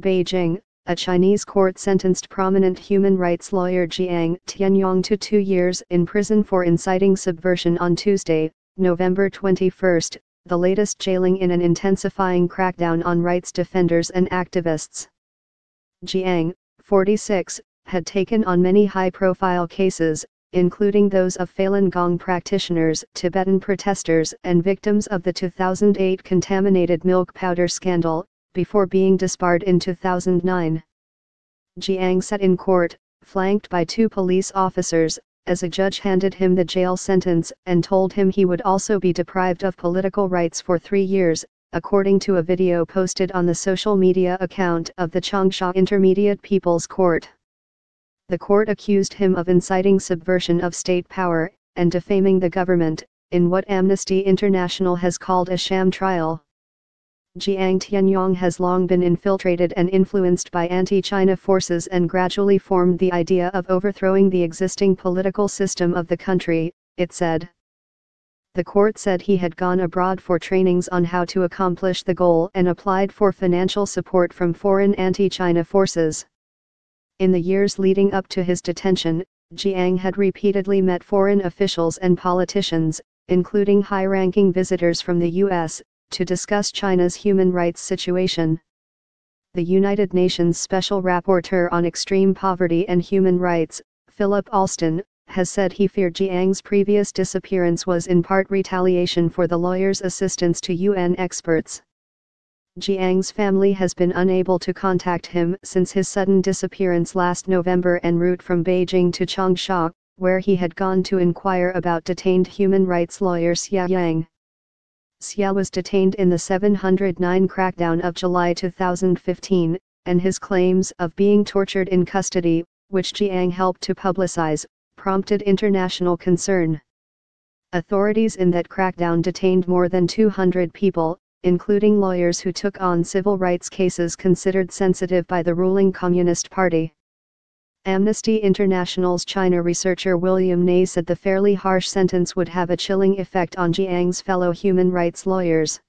Beijing, a Chinese court sentenced prominent human rights lawyer Jiang Tianyong to 2 years in prison for inciting subversion on Tuesday, November 21, the latest jailing in an intensifying crackdown on rights defenders and activists. Jiang, 46, had taken on many high-profile cases, including those of Falun Gong practitioners, Tibetan protesters and victims of the 2008 contaminated milk powder scandal, before being disbarred in 2009. Jiang sat in court, flanked by two police officers, as a judge handed him the jail sentence and told him he would also be deprived of political rights for 3 years, according to a video posted on the social media account of the Changsha Intermediate People's Court. The court accused him of inciting subversion of state power and defaming the government, in what Amnesty International has called a sham trial. Jiang Tianyong has long been infiltrated and influenced by anti-China forces and gradually formed the idea of overthrowing the existing political system of the country, it said. The court said he had gone abroad for trainings on how to accomplish the goal and applied for financial support from foreign anti-China forces. In the years leading up to his detention, Jiang had repeatedly met foreign officials and politicians, including high-ranking visitors from the U.S., to discuss China's human rights situation. The United Nations Special Rapporteur on Extreme Poverty and Human Rights, Philip Alston, has said he feared Jiang's previous disappearance was in part retaliation for the lawyer's assistance to UN experts. Jiang's family has been unable to contact him since his sudden disappearance last November en route from Beijing to Changsha, where he had gone to inquire about detained human rights lawyer Xia Yang. Xia was detained in the 709 crackdown of July 2015, and his claims of being tortured in custody, which Jiang helped to publicize, prompted international concern. Authorities in that crackdown detained more than 200 people, including lawyers who took on civil rights cases considered sensitive by the ruling Communist Party. Amnesty International's China researcher William Nye said the fairly harsh sentence would have a chilling effect on Jiang's fellow human rights lawyers.